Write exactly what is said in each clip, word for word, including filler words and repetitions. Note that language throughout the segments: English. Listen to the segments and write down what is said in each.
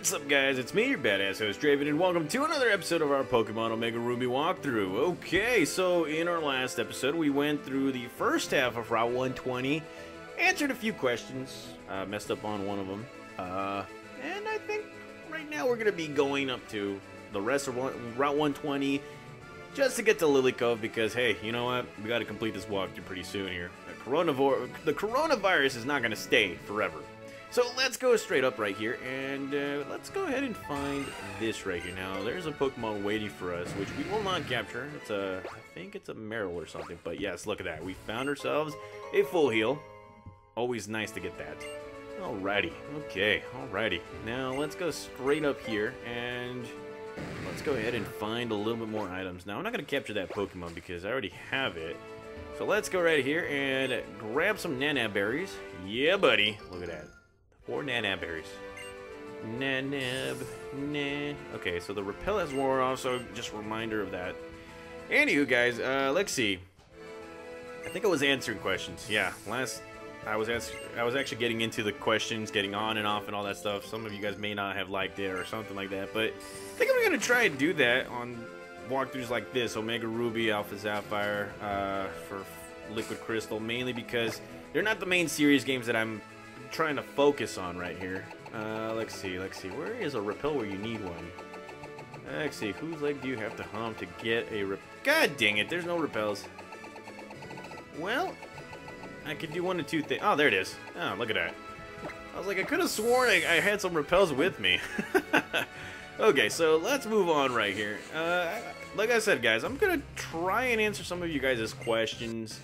What's up, guys? It's me, your badass host, Draven, and welcome to another episode of our Pokemon Omega Ruby walkthrough. Okay, so in our last episode, we went through the first half of Route one twenty, answered a few questions, uh, messed up on one of them, uh, and I think right now we're going to be going up to the rest of Route one twenty just to get to Lilycove because, hey, you know what? We got to complete this walkthrough pretty soon here. The, coronav the coronavirus is not going to stay forever. So let's go straight up right here, and uh, let's go ahead and find this right here. Now, there's a Pokemon waiting for us, which we will not capture. It's a, I think it's a Merrill or something, but yes, look at that. We found ourselves a full heal. Always nice to get that. Alrighty, okay, alrighty. Now, let's go straight up here, and let's go ahead and find a little bit more items. Now, I'm not going to capture that Pokemon because I already have it. So let's go right here and grab some Nana Berries. Yeah, buddy, look at that. Or Nanab berries. Nanab. Nan. Okay, so the repel has wore off, so just a reminder of that. Anywho, guys, uh, let's see. I think I was answering questions. Yeah, last I was asked, I was actually getting into the questions, getting on and off and all that stuff. Some of you guys may not have liked it or something like that, but I think I'm gonna try and do that on walkthroughs like this: Omega Ruby, Alpha Sapphire, uh, for Liquid Crystal, mainly because they're not the main series games that I'm trying to focus on right here. Uh, let's see, let's see. Where is a repel where you need one? Let's see, whose leg do you have to hump to get a rep? God dang it, there's no repels. Well, I could do one of two things. Oh, there it is. Oh, look at that. I was like, I could have sworn I, I had some repels with me. Okay, so let's move on right here. Uh, like I said, guys, I'm gonna try and answer some of you guys' questions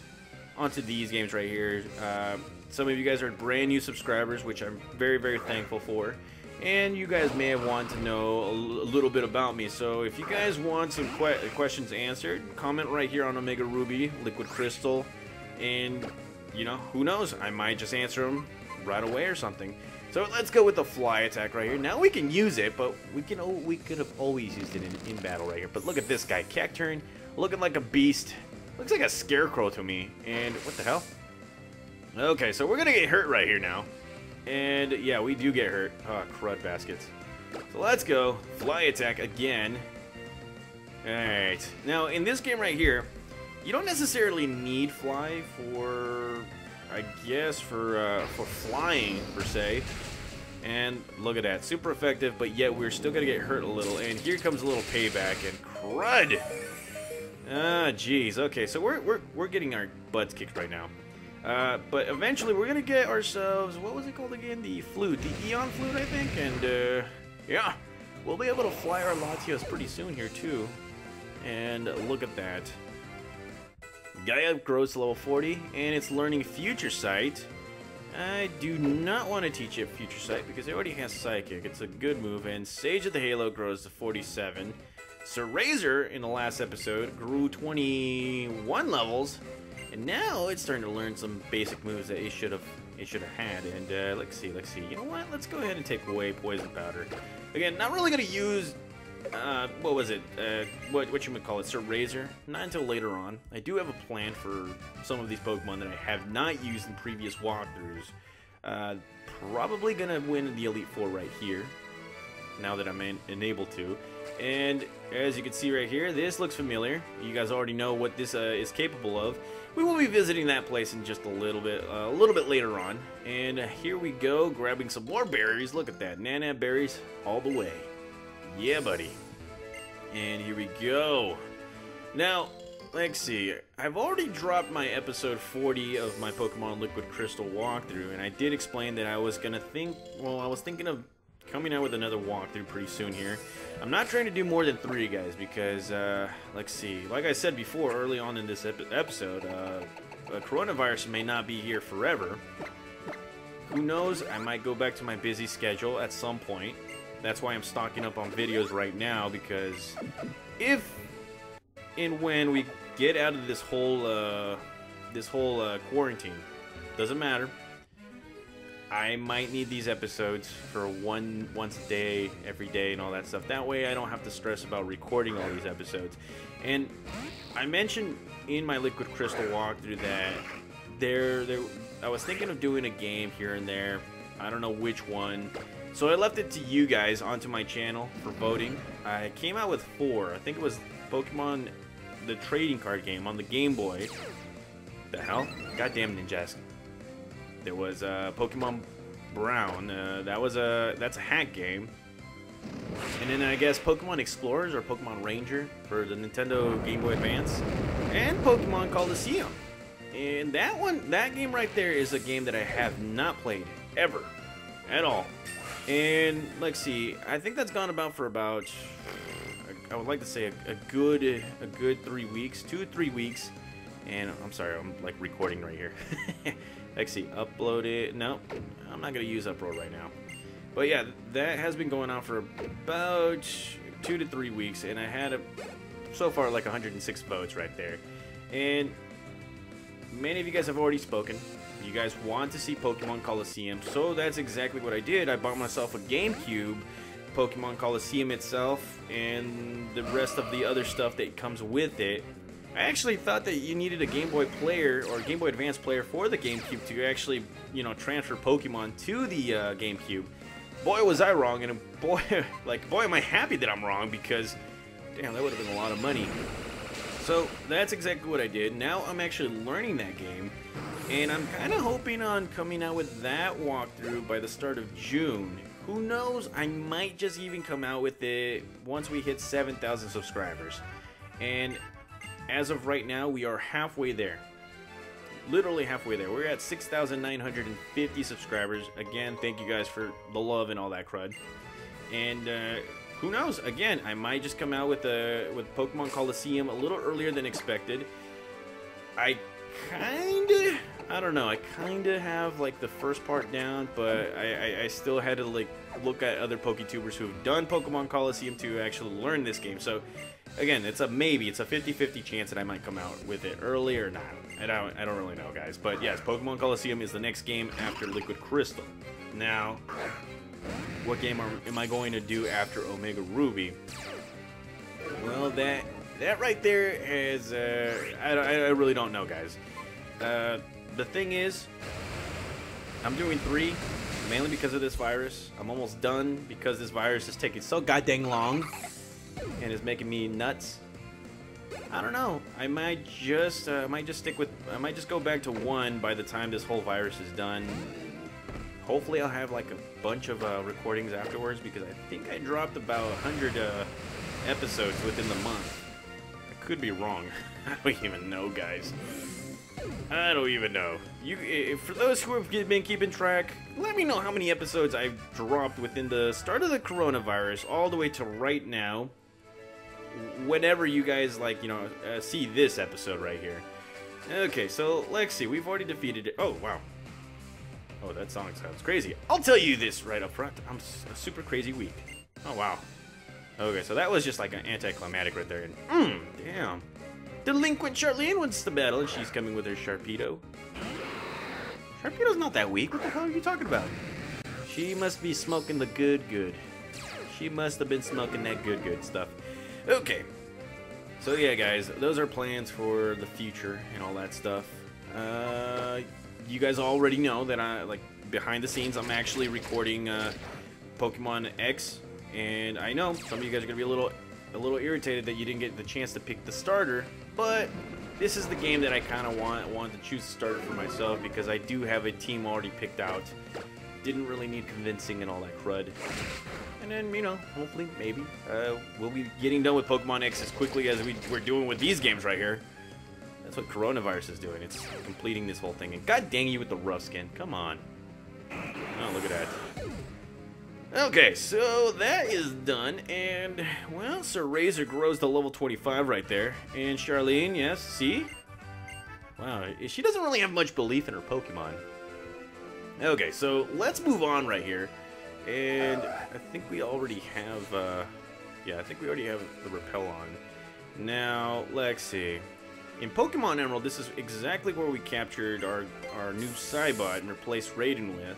onto these games right here. Uh, Some of you guys are brand new subscribers, which I'm very, very thankful for. And you guys may have wanted to know a, l a little bit about me. So if you guys want some que questions answered, comment right here on Omega Ruby, Liquid Crystal. And, you know, who knows? I might just answer them right away or something. So let's go with the fly attack right here. Now we can use it, but we can oh, we could have always used it in, in battle right here. But look at this guy, Cacturne, looking like a beast. Looks like a scarecrow to me. And what the hell? Okay, so we're gonna get hurt right here now. And yeah, we do get hurt. Oh, crud baskets. So let's go. Fly attack again. Alright. Now, in this game right here, you don't necessarily need fly for, I guess, for, uh, for flying, per se. And look at that. Super effective, but yet we're still gonna get hurt a little. And here comes a little payback. And crud! Ah, jeez. Okay, so we're, we're, we're getting our butts kicked right now. Uh, but eventually we're gonna get ourselves, what was it called again? The flute, the Eon Flute, I think, and, uh, yeah, we'll be able to fly our Latios pretty soon here, too. And look at that. Gaia grows to level forty, and it's learning Future Sight. I do not want to teach it Future Sight, because it already has Psychic. It's a good move, and Sage of the Halo grows to forty-seven. Serrazor, in the last episode, grew twenty-one levels. Now it's starting to learn some basic moves that it should have it should have had. And uh, let's see, let's see. You know what? Let's go ahead and take away Poison Powder. Again, not really gonna use. Uh, what was it? Uh, what what you would call it? Serrazor. Not until later on. I do have a plan for some of these Pokemon that I have not used in previous walkthroughs. Uh, probably gonna win the Elite Four right here. Now that I'm in, enabled to. And as you can see right here, this looks familiar. You guys already know what this uh, is capable of. We will be visiting that place in just a little bit, uh, a little bit later on. And uh, here we go, grabbing some more berries. Look at that, Nana berries all the way. Yeah, buddy. And here we go. Now, let's see. I've already dropped my episode forty of my Pokemon Liquid Crystal walkthrough, and I did explain that I was gonna think. Well, I was thinking of coming out with another walkthrough pretty soon here. I'm not trying to do more than three, guys, because, uh, let's see. Like I said before, early on in this epi episode, uh, the coronavirus may not be here forever. Who knows? I might go back to my busy schedule at some point. That's why I'm stocking up on videos right now, because if and when we get out of this whole, uh, this whole, uh, quarantine, doesn't matter. I might need these episodes for one once a day, every day, and all that stuff. That way I don't have to stress about recording all these episodes. And I mentioned in my Liquid Crystal walkthrough that there, there, I was thinking of doing a game here and there. I don't know which one. So I left it to you guys onto my channel for voting. I came out with four. I think it was Pokemon, the trading card game on the Game Boy. The hell? Goddamn Ninjask. There was uh, Pokemon Brown. Uh, that was a that's a hack game. And then I guess Pokemon Explorers or Pokemon Ranger for the Nintendo Game Boy Advance, and Pokemon Colosseum. And that one, that game right there, is a game that I have not played ever, at all. And let's see, I think that's gone about for about, I would like to say a, a good, a good three weeks, two or three weeks. And I'm sorry, I'm like recording right here. Let's see, upload it. No, I'm not gonna use Upload right now. But yeah, that has been going on for about two to three weeks, and I had a, so far like one hundred six votes right there. And many of you guys have already spoken. You guys want to see Pokemon Colosseum, so that's exactly what I did. I bought myself a GameCube, Pokemon Colosseum itself, and the rest of the other stuff that comes with it. I actually thought that you needed a Game Boy player or Game Boy Advance player for the GameCube to actually, you know, transfer Pokemon to the uh, GameCube. Boy, was I wrong, and boy, like, boy, am I happy that I'm wrong, because, damn, that would have been a lot of money. So, that's exactly what I did. Now I'm actually learning that game, and I'm kind of hoping on coming out with that walkthrough by the start of June. Who knows, I might just even come out with it once we hit seven thousand subscribers. And as of right now, we are halfway there. Literally halfway there. We're at six thousand nine hundred fifty subscribers. Again, thank you guys for the love and all that crud. And uh, who knows? Again, I might just come out with a with Pokemon Colosseum a little earlier than expected. I kinda, I don't know. I kinda have like the first part down, but I, I, I still had to like look at other PokeTubers who've done Pokemon Colosseum to actually learn this game. So again, it's a maybe. It's a fifty fifty chance that I might come out with it early or not. I don't, I don't really know, guys. But yes, Pokemon Colosseum is the next game after Liquid Crystal. Now, what game are, am I going to do after Omega Ruby? Well, that that right there is... Uh, I, I really don't know, guys. Uh, the thing is, I'm doing three, mainly because of this virus. I'm almost done because this virus is taking so goddamn long. And it's making me nuts. I don't know. I might just, uh, I might just stick with, I might just go back to one by the time this whole virus is done. Hopefully, I'll have like a bunch of uh, recordings afterwards, because I think I dropped about a hundred uh, episodes within the month. I could be wrong. I don't even know, guys. I don't even know. You, for those who have been keeping track, let me know how many episodes I've dropped within the start of the coronavirus all the way to right now. Whenever you guys, like, you know, uh, see this episode right here. Okay, so let's see. We've already defeated it. Oh, wow. Oh, that song sounds crazy. I'll tell you this right up front. I'm a super crazy week. Oh, wow. Okay, so that was just like an anticlimactic right there. And, mm, damn. Delinquent Charlene wants to battle, and she's coming with her Sharpedo. Sharpedo's not that weak. What the hell are you talking about? She must be smoking the good good. She must have been smoking that good good stuff. Okay, so yeah, guys, those are plans for the future and all that stuff. Uh, you guys already know that I, like, behind the scenes, I'm actually recording uh, Pokemon X, and I know some of you guys are gonna be a little, a little irritated that you didn't get the chance to pick the starter, but this is the game that I kind of want, want to choose the starter for myself, because I do have a team already picked out. Didn't really need convincing and all that crud. And then, you know, hopefully, maybe, uh, we'll be getting done with Pokemon X as quickly as we, we're doing with these games right here. That's what coronavirus is doing. It's completing this whole thing. And god dang you with the rough skin. Come on. Oh, look at that. Okay, so that is done. And, well, Sir Razor grows to level twenty-five right there. And Charlene, yes, see? Wow, she doesn't really have much belief in her Pokemon. Okay, so let's move on right here. And I think we already have, uh, yeah, I think we already have the Repel on. Now, let's see. In Pokemon Emerald, this is exactly where we captured our, our new Psybot and replaced Raiden with.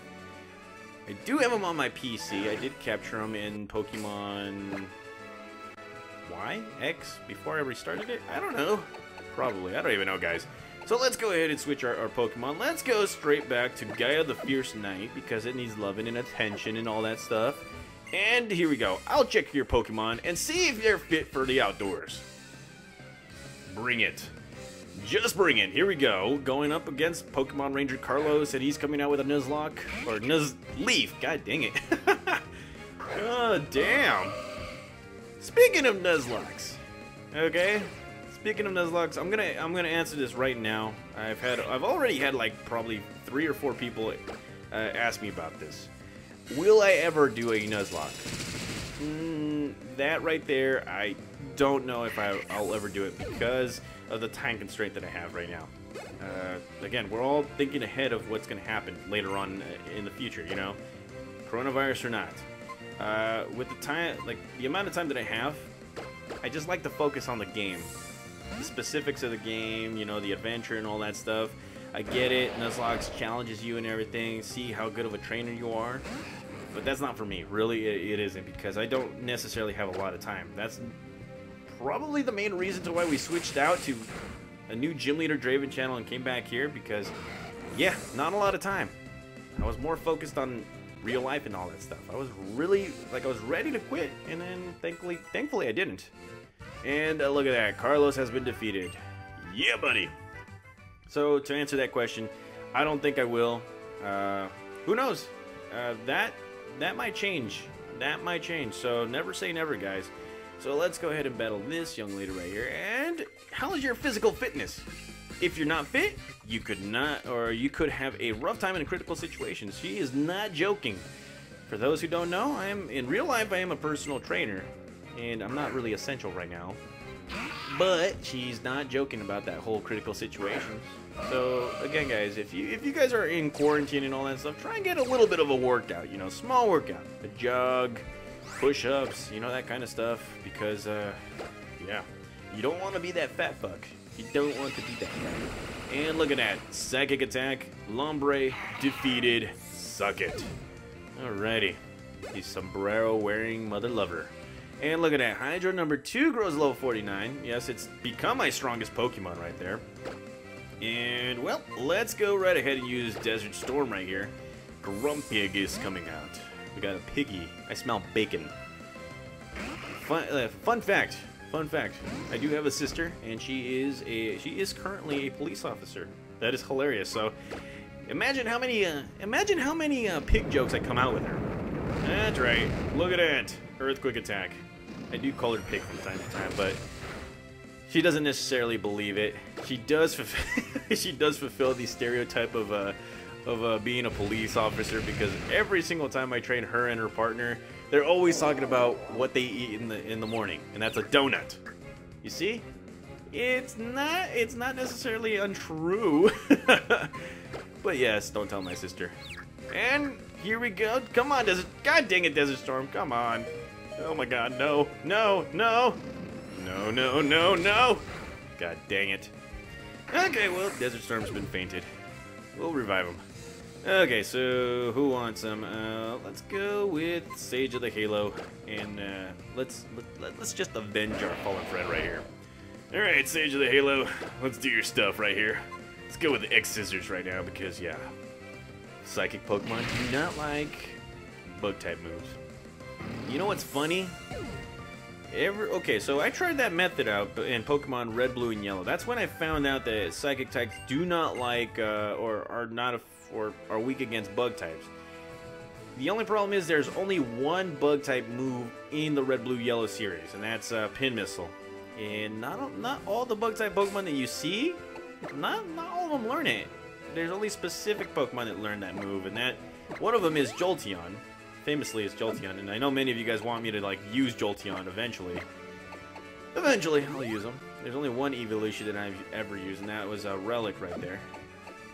I do have him on my P C. I did capture him in Pokemon Y? X? Before I restarted it? I don't know. Probably. I don't even know, guys. So let's go ahead and switch our, our Pokemon. Let's go straight back to Gaia the Fierce Knight because it needs loving and attention and all that stuff. And here we go. I'll check your Pokemon and see if they're fit for the outdoors. Bring it. Just bring it. Here we go. Going up against Pokemon Ranger Carlos, and he's coming out with a Nuzlocke. Or Nuzleaf. God dang it. Oh, damn. Speaking of Nuzlocks. Okay. Speaking of Nuzlocks, I'm gonna I'm gonna answer this right now. I've had I've already had like probably three or four people uh, ask me about this. Will I ever do a Nuzlocke? Mm, that right there, I don't know if I, I'll ever do it because of the time constraint that I have right now. Uh, again, we're all thinking ahead of what's going to happen later on in the future, you know? Coronavirus or not. Uh, with the time, like, the amount of time that I have, I just like to focus on the game. The specifics of the game, you know, the adventure and all that stuff. I get it, Nuzlocke challenges you and everything, see how good of a trainer you are. But that's not for me, really it isn't, because I don't necessarily have a lot of time. That's probably the main reason to why we switched out to a new Gym Leader Draven channel and came back here, because, yeah, not a lot of time. I was more focused on real life and all that stuff. I was really, like, I was ready to quit, and then thankfully, thankfully I didn't. And uh, look at that, Carlos has been defeated. Yeah, buddy! So, to answer that question, I don't think I will. Uh, who knows? Uh, that that might change. That might change. So, never say never, guys. So, let's go ahead and battle this young lady right here. And how is your physical fitness? If you're not fit, you could not, or you could have a rough time in a critical situation. She is not joking. For those who don't know, I am in real life, I am a personal trainer. And I'm not really essential right now. But she's not joking about that whole critical situation. So again, guys, if you if you guys are in quarantine and all that stuff, try and get a little bit of a workout. You know, small workout, a jog, push-ups, you know, that kind of stuff. Because uh, yeah, you don't want to be that fat fuck. You don't want to be that fat. And look at that, psychic attack, Lombre defeated. Suck it. Alrighty, you sombrero-wearing mother lover. And look at that, Hydro number two grows level forty-nine. Yes, it's become my strongest Pokemon right there. And, well, let's go right ahead and use Desert Storm right here. Grumpig is coming out. We got a piggy. I smell bacon. Fun, uh, fun fact, fun fact. I do have a sister, and she is a she is currently a police officer. That is hilarious. So, imagine how many uh, imagine how many uh, pig jokes I come out with her. That's right. Look at that, Earthquake attack. I do call her pig from time to time, but she doesn't necessarily believe it. She does fulfill, she does fulfill the stereotype of uh, of uh, being a police officer, because every single time I train her and her partner, they're always talking about what they eat in the in the morning, and that's a donut. You see? It's not it's not necessarily untrue. But yes, don't tell my sister. And here we go. Come on, Desert. God dang it, Desert Storm. Come on. Oh my god, no, no, no. No, no, no, no. God dang it. Okay, well, Desert Storm's been fainted. We'll revive him. Okay, so who wants him? Uh, let's go with Sage of the Halo. And uh, let's, let, let's just avenge our fallen friend right here. Alright, Sage of the Halo. Let's do your stuff right here. Let's go with the X-Scissors right now because, yeah. Psychic Pokemon do not like bug-type moves. You know what's funny? Every, okay, so I tried that method out in Pokemon Red, Blue, and Yellow. That's when I found out that Psychic types do not like uh, or are not a, or are weak against bug types. The only problem is there's only one bug-type move in the Red, Blue, Yellow series, and that's uh, Pin Missile. And not not all the bug-type Pokemon that you see, not not all of them learn it. There's only specific Pokemon that learn that move, and that one of them is Jolteon. Famously, it's Jolteon, and I know many of you guys want me to like use Jolteon eventually. Eventually, I'll use them. There's only one evolution that I've ever used, and that was a Relic right there.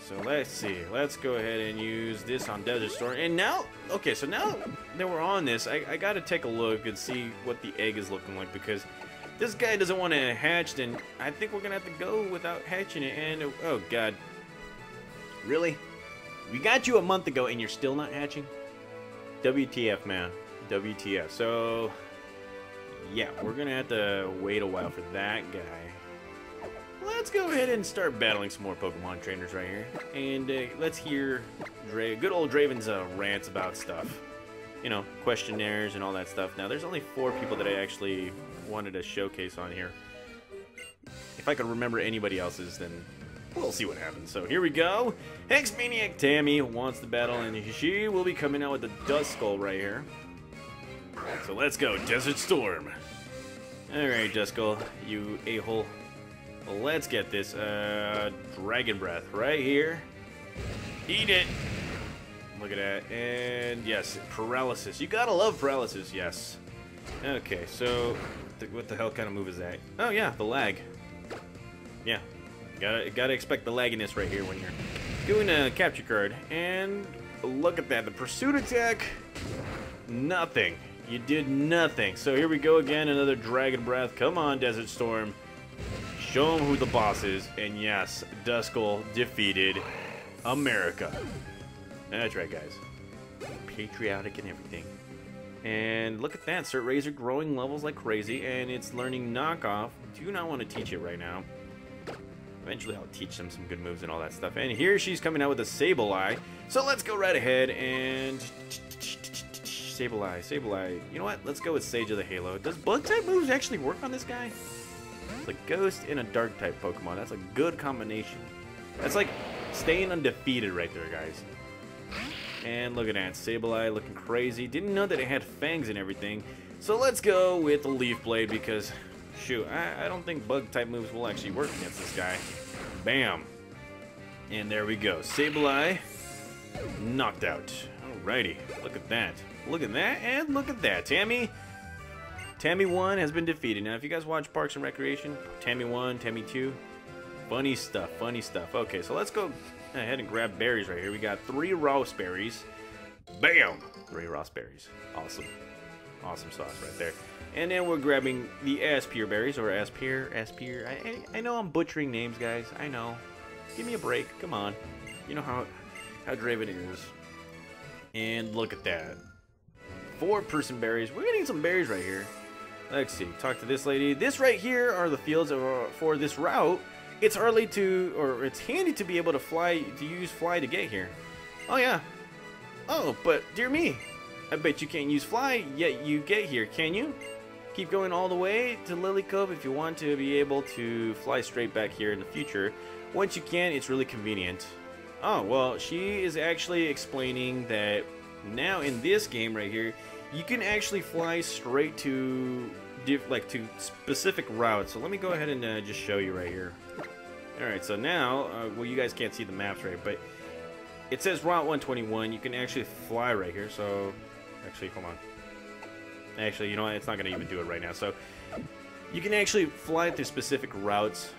So let's see. Let's go ahead and use this on Desert Storm. And now, okay, so now that we're on this, I, I got to take a look and see what the egg is looking like, because this guy doesn't want to hatch, and I think we're gonna have to go without hatching it. And oh god. Really? We got you a month ago and you're still not hatching? W T F, man. W T F. So, yeah, we're going to have to wait a while for that guy. Let's let's go ahead and start battling some more Pokemon trainers right here. And uh, let's hear Dra good old Draven's uh, rants about stuff. You know, questionnaires and all that stuff. Now, there's only four people that I actually wanted to showcase on here. If I could remember anybody else's, then we'll see what happens. So here we go. Hexmaniac Tammy wants the battle, and she will be coming out with the Duskull right here. So let's go, Desert Storm. Alright, Duskull, you a-hole. Let's get this. Uh, Dragon Breath right here. Eat it. Look at that. And yes, Paralysis. You gotta love Paralysis, yes. Okay, so what the hell kind of move is that? Oh yeah, the lag. Yeah. Gotta, gotta expect the lagginess right here when you're doing a capture card. And look at that, the pursuit attack, nothing. You did nothing. So here we go again, another Dragon Breath. Come on, Desert Storm. Show them who the boss is. And yes, Duskull defeated America. That's right, guys. Patriotic and everything. And look at that, Cert Razor growing levels like crazy, and it's learning knockoff. Do not want to teach it right now. Eventually I'll teach them some good moves and all that stuff. And here she's coming out with a Sableye. So let's go right ahead and... Sableye, Sableye. You know what? Let's go with Sage of the Halo. Does Bug-type moves actually work on this guy? It's a Ghost and a Dark-type Pokemon. That's a good combination. That's like staying undefeated right there, guys. And look at that. Sableye looking crazy. Didn't know that it had fangs and everything. So let's go with the Leaf Blade because... Shoot, I, I don't think bug-type moves will actually work against this guy. Bam. And there we go. Sableye knocked out. Alrighty. Look at that. Look at that, and look at that. Tammy. Tammy one has been defeated. Now, if you guys watch Parks and Recreation, Tammy one, Tammy two. Funny stuff, funny stuff. Okay, so let's go ahead and grab berries right here. We got three raspberries. Bam. Three raspberries. Awesome. Awesome sauce right there. And then we're grabbing the Aspyr berries, or Aspyr, Aspyr. I, I, I know I'm butchering names, guys. I know. Give me a break. Come on. You know how, how Draven is. And look at that. Four person berries. We're getting some berries right here. Let's see. Talk to this lady. This right here are the fields of, uh, for this route. It's early to, or it's handy to be able to fly, to use fly to get here. Oh, yeah. Oh, but dear me. I bet you can't use fly, yet you get here, can you? Keep going all the way to Lilycove if you want to be able to fly straight back here in the future. Once you can, it's really convenient. Oh, well, she is actually explaining that now in this game right here, you can actually fly straight to diff like to specific routes. So let me go ahead and uh, just show you right here. All right, so now, uh, well, you guys can't see the maps right, but it says Route one twenty-one. You can actually fly right here, so actually, hold on. Actually, you know what? It's not going to even do it right now. So, you can actually fly through specific routes.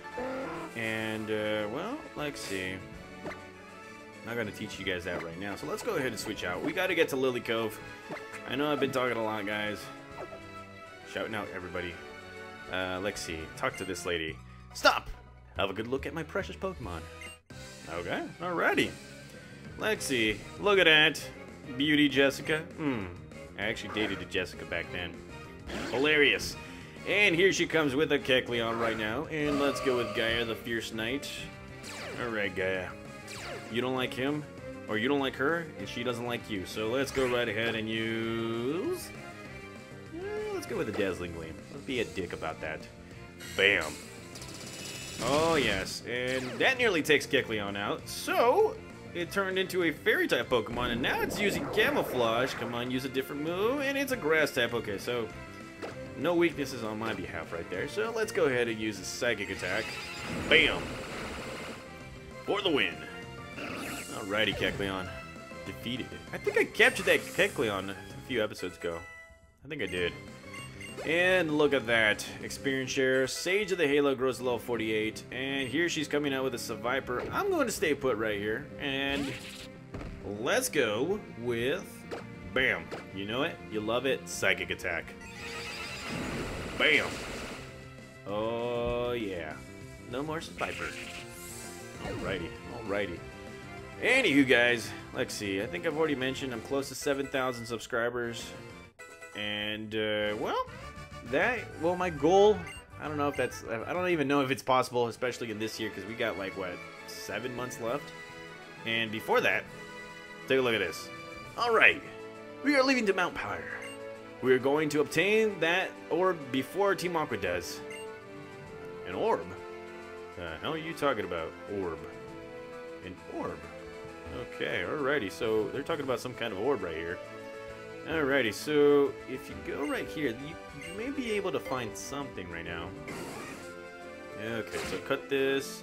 And, uh, well, let's see. I'm not going to teach you guys that right now. So, let's go ahead and switch out. We got to get to Lilycove. I know I've been talking a lot, guys. Shouting out everybody. Uh, let's see. Talk to this lady. Stop! Have a good look at my precious Pokemon. Okay. Alrighty. Let's see. Look at that. Beauty Jessica. Hmm. I actually dated a Jessica back then. Hilarious. And here she comes with a Kecleon right now. And let's go with Gaia the Fierce Knight. Alright, Gaia. You don't like him, or you don't like her, and she doesn't like you. So let's go right ahead and use... Uh, let's go with the Dazzling Gleam. Let's be a dick about that. Bam. Oh, yes. And that nearly takes Kecleon out. So... it turned into a Fairy-type Pokemon, and now it's using Camouflage. Come on, use a different move, and it's a Grass-type. Okay, so no weaknesses on my behalf right there. So let's go ahead and use a Psychic Attack. Bam! For the win. Alrighty, Kecleon. Defeated. I think I captured that Kecleon a few episodes ago. I think I did. And look at that. Experience share. Sage of the Halo grows to level forty-eight. And here she's coming out with a Seviper. I'm going to stay put right here. And let's go with... Bam. You know it. You love it. Psychic Attack. Bam. Oh, yeah. No more Seviper. Alrighty. Alrighty. Anywho, guys. Let's see. I think I've already mentioned I'm close to seven thousand subscribers. And, uh, well... that, well, my goal I don't know if that's, I don't even know if it's possible, especially in this year, because we got like, what, seven months left? And before that, take a look at this. Alright, we are leaving to Mount Pyre. We are going to obtain that orb before Team Aqua does. An orb? The hell are you talking about? Orb. An orb? Okay, alrighty, so they're talking about some kind of orb right here. Alrighty, so if you go right here, you, you may be able to find something right now. Okay, so cut this,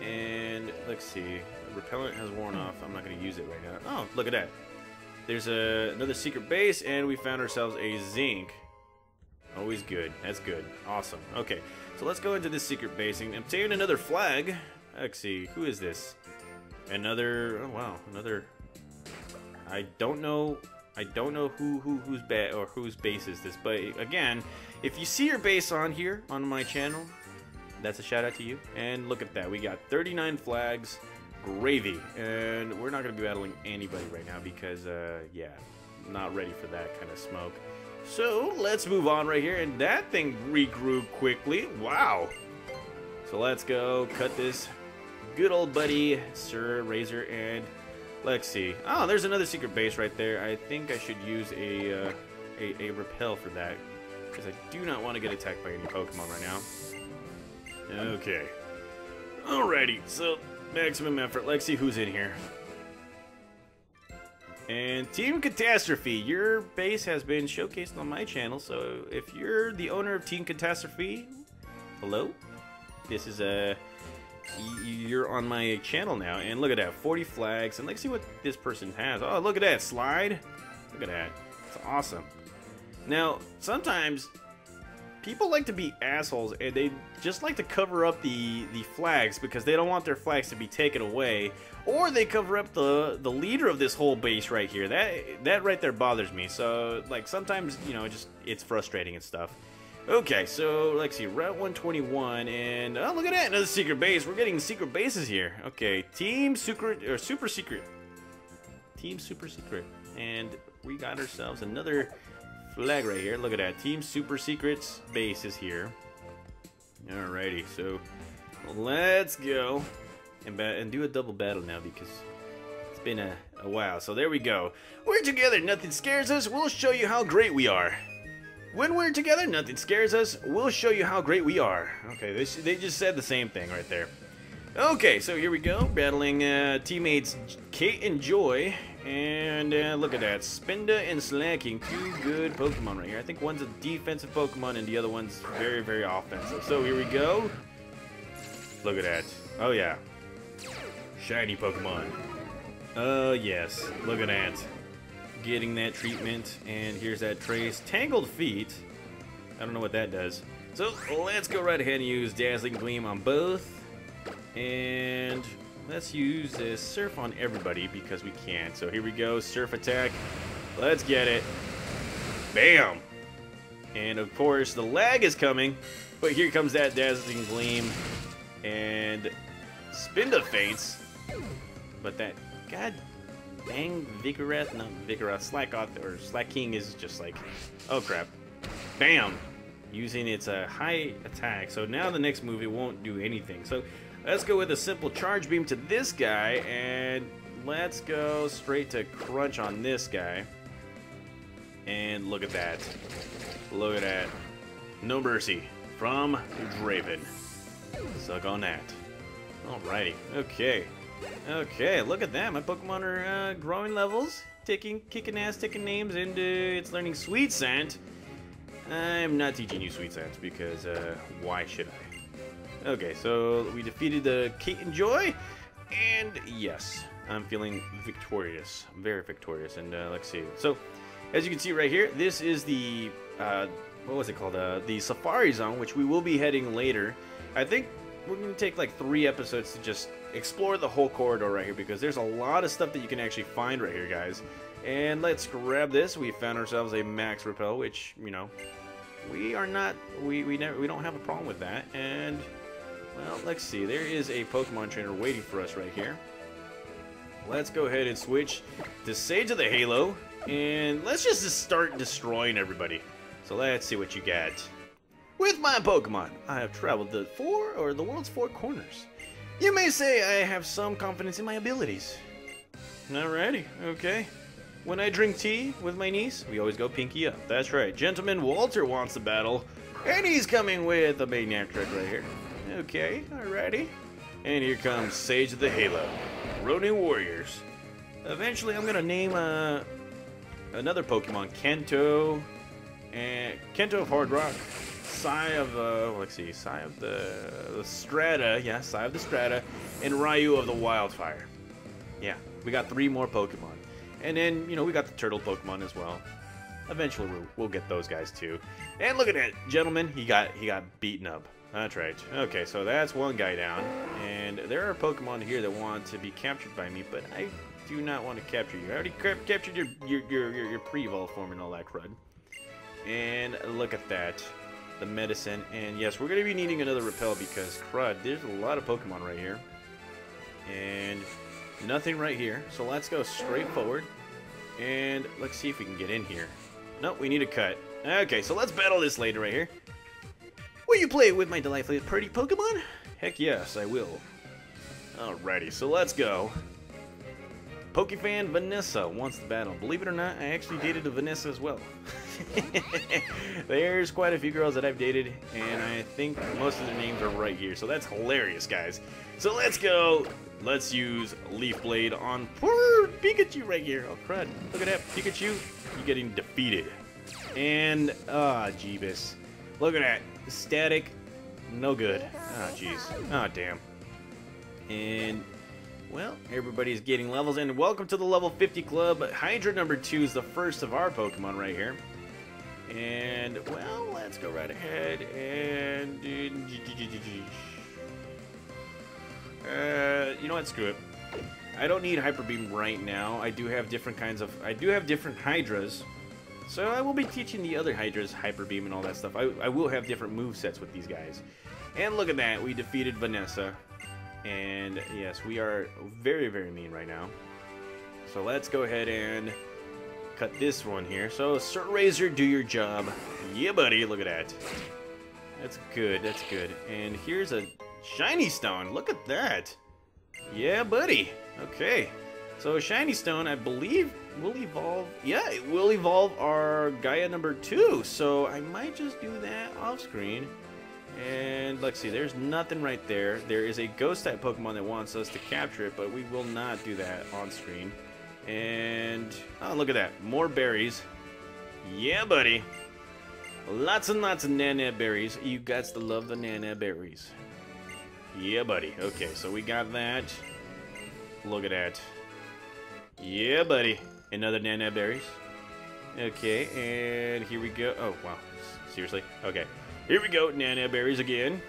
and let's see. Repellent has worn off. I'm not going to use it right now. Oh, look at that. There's a, another secret base, and we found ourselves a zinc. Always good. That's good. Awesome. Okay, so let's go into this secret base and obtain another flag. Let's see. Who is this? Another, oh wow, another, I don't know, I don't know who, who, who's ba- or whose base is this, but again, if you see your base on here, on my channel, that's a shout out to you, and look at that, we got thirty-nine flags, gravy, and we're not going to be battling anybody right now, because, uh, yeah, I'm not ready for that kind of smoke, so let's move on right here, and that thing regrew quickly, wow, so let's go, cut this good old buddy, Sir Razor, and let's see. Oh, there's another secret base right there. I think I should use a uh, a, a repel for that, because I do not want to get attacked by any Pokemon right now. Okay. Alrighty, so maximum effort. Let's see who's in here. And Team Catastrophe, your base has been showcased on my channel, so if you're the owner of Team Catastrophe, hello? This is a... You're on my channel now, and look at that, forty flags, and let's see what this person has. Oh, look at that, slide. Look at that, it's awesome. Now, sometimes people like to be assholes, and they just like to cover up the, the flags because they don't want their flags to be taken away, or they cover up the, the leader of this whole base right here. That, that right there bothers me, so, like, sometimes, you know, just it's frustrating and stuff. Okay, so let's see, Route one twenty-one, and oh, look at that, another secret base. We're getting secret bases here. Okay, Team Secret, or Super Secret. Team Super Secret. And we got ourselves another flag right here. Look at that, Team Super Secret's base is here. Alrighty, so let's go and, and do a double battle now, because it's been a, a while. So there we go. We're together, nothing scares us. We'll show you how great we are. When we're together, nothing scares us. We'll show you how great we are. Okay, they, they just said the same thing right there. Okay, so here we go. Battling uh, teammates Kate and Joy. And uh, look at that. Spinda and Slacking. Two good Pokemon right here. I think one's a defensive Pokemon and the other one's very, very offensive. So here we go. Look at that. Oh, yeah. Shiny Pokemon. Uh, yes. Look at that. Getting that treatment, and here's that trace. Tangled Feet. I don't know what that does. So let's go right ahead and use Dazzling Gleam on both, and let's use this Surf on everybody because we can. So here we go, Surf attack. Let's get it. Bam! And of course the lag is coming, but here comes that Dazzling Gleam, and Spinda faints. But that god. Bang, Vigoroth, not Vigoroth, Slackoth, or Slacking is just like, oh crap. Bam! Using its uh, high attack, so now the next move, it won't do anything. So let's go with a simple charge beam to this guy, and let's go straight to crunch on this guy. And look at that. Look at that. No mercy from Draven. Suck on that. Alrighty, okay. Okay, look at that. My Pokemon are uh, growing levels, taking, kicking ass, taking names, and uh, it's learning Sweet Scent. I'm not teaching you Sweet Scent because uh, why should I? Okay, so we defeated the Kate and Joy, and yes, I'm feeling victorious, very victorious. And uh, let's see. So, as you can see right here, this is the uh, what was it called? Uh, the Safari Zone, which we will be heading later. I think we're gonna take like three episodes to just explore the whole corridor right here, because there's a lot of stuff that you can actually find right here, guys. And let's grab this. We found ourselves a max repel, which, you know, we are not, we, we never, we don't have a problem with that. And, well, let's see. There is a Pokemon trainer waiting for us right here. Let's go ahead and switch to Sage of the Halo, and let's just start destroying everybody. So let's see what you got. With my Pokemon, I have traveled the four or the world's four corners. You may say I have some confidence in my abilities. Alrighty, okay. When I drink tea with my niece, we always go pinky up. That's right, Gentleman Walter wants the battle, and he's coming with the maniac trick right here. Okay, alrighty. And here comes Sage of the Halo, Ronin Warriors. Eventually, I'm gonna name uh, another Pokemon, Kanto, and Kanto of Hard Rock, Psy of the, let's see, Psy of the, the Strata, yeah, Psy of the Strata, and Ryu of the Wildfire. Yeah, we got three more Pokemon. And then, you know, we got the turtle Pokemon as well. Eventually, we'll, we'll get those guys too. And look at that, gentlemen, he got, he got beaten up. That's right. Okay, so that's one guy down. And there are Pokemon here that want to be captured by me, but I do not want to capture you. I already cap captured your, your, your, your, your pre-evolve form and all that crud. And look at that. The medicine. And yes, we're going to be needing another repel because, crud, there's a lot of Pokemon right here. And nothing right here. So let's go straight forward. And let's see if we can get in here. Nope, we need a cut. Okay, so let's battle this lady right here. Will you play with my delightfully pretty Pokemon? Heck yes, I will. Alrighty, so let's go. Pokefan Vanessa wants the battle. Believe it or not, I actually dated a Vanessa as well. There's quite a few girls that I've dated, and I think most of their names are right here, so that's hilarious, guys. So let's go. Let's use Leaf Blade on poor Pikachu right here. Oh, crud. Look at that, Pikachu. You're getting defeated. And, ah, oh, Jeebus. Look at that. Static, no good. Ah, oh, jeez. Ah, oh, damn. And, well, everybody's getting levels, and welcome to the level fifty club. Hydra number two is the first of our Pokemon right here. And, well, let's go right ahead and... Uh, you know what? Screw it. I don't need Hyper Beam right now. I do have different kinds of... I do have different Hydras. So I will be teaching the other Hydras Hyper Beam and all that stuff. I, I will have different movesets with these guys. And look at that. We defeated Vanessa. And yes, we are very, very mean right now. So let's go ahead and cut this one here. So Sir Razor, do your job. Yeah, buddy. Look at that. That's good. That's good. And here's a Shiny Stone. Look at that. Yeah, buddy. Okay. So Shiny Stone, I believe... will evolve, yeah, it will evolve our Gaia number two, so I might just do that off screen. And let's see, there's nothing right there. There is a ghost type Pokemon that wants us to capture it, but we will not do that on screen. And oh, look at that, more berries. Yeah, buddy, lots and lots of nana berries. You guys love the nana berries. Yeah, buddy. Okay, so we got that. Look at that. Yeah, buddy. Another nana berries. Okay, and here we go. Oh, wow. Seriously? Okay. Here we go. Nana berries again.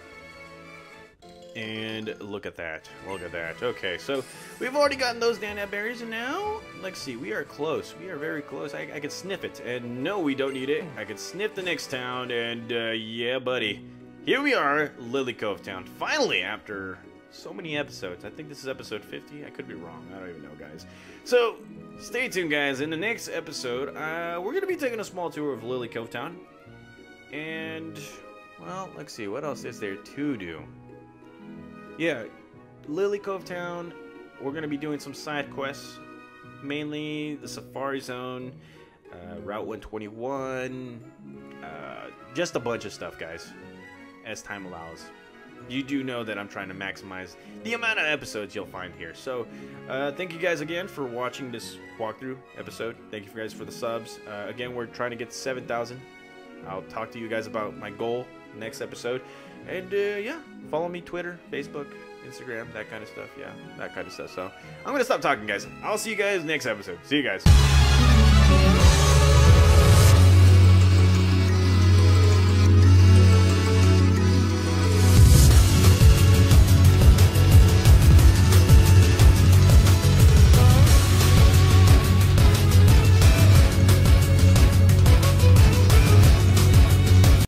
And look at that. Look at that. Okay, so we've already gotten those nana berries, and now, let's see. We are close. We are very close. I, I can sniff it. And no, we don't need it. I can sniff the next town, and uh, yeah, buddy. Here we are, Lilycove Town. Finally, after... so many episodes. I think this is episode fifty. I could be wrong. I don't even know, guys. So, stay tuned, guys. In the next episode, uh, we're going to be taking a small tour of Lilycove Town. And, well, let's see. What else is there to do? Yeah, Lilycove Town. We're going to be doing some side quests. Mainly the Safari Zone, uh, Route one twenty-one, uh, just a bunch of stuff, guys, as time allows. You do know that I'm trying to maximize the amount of episodes you'll find here. So, uh, thank you guys again for watching this walkthrough episode. Thank you guys for the subs. Uh, again, we're trying to get seven thousand. I'll talk to you guys about my goal next episode. And, uh, yeah, follow me Twitter, Facebook, Instagram, that kind of stuff. Yeah, that kind of stuff. So, I'm going to stop talking, guys. I'll see you guys next episode. See you guys.